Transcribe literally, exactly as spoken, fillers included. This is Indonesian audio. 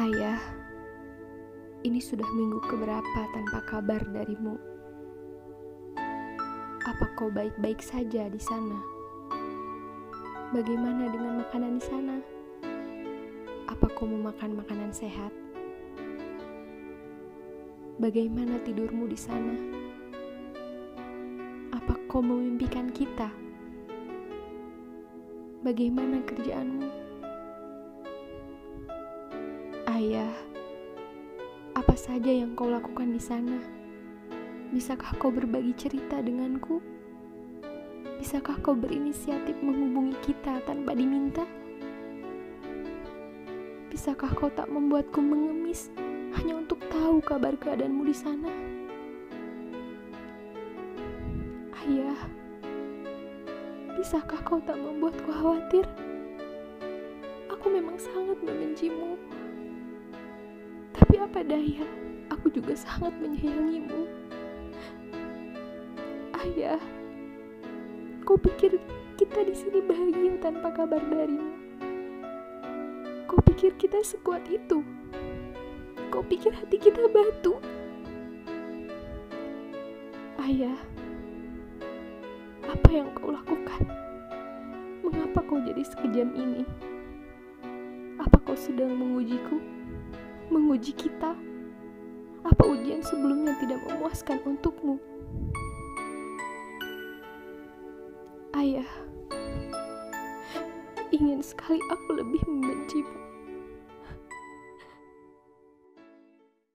Ayah, ini sudah minggu keberapa tanpa kabar darimu? Apa kau baik-baik saja di sana? Bagaimana dengan makanan di sana? Apa kau mau makan makanan sehat? Bagaimana tidurmu di sana? Apa kau memimpikan kita? Bagaimana kerjaanmu? Ayah, apa saja yang kau lakukan di sana? Bisakah kau berbagi cerita denganku? Bisakah kau berinisiatif menghubungi kita tanpa diminta? Bisakah kau tak membuatku mengemis hanya untuk tahu kabar keadaanmu di sana? Ayah, bisakah kau tak membuatku khawatir? Aku memang sangat membencimu. Tapi apa daya, aku juga sangat menyayangimu. Ayah, kau pikir kita di sini bahagia tanpa kabar darimu? Kau pikir kita sekuat itu? Kau pikir hati kita batu? Ayah, apa yang kau lakukan? Mengapa kau jadi sekejam ini? Apa kau sedang mengujiku? Menguji kita? Apa ujian sebelumnya tidak memuaskan untukmu? Ayah, ingin sekali aku lebih membencimu.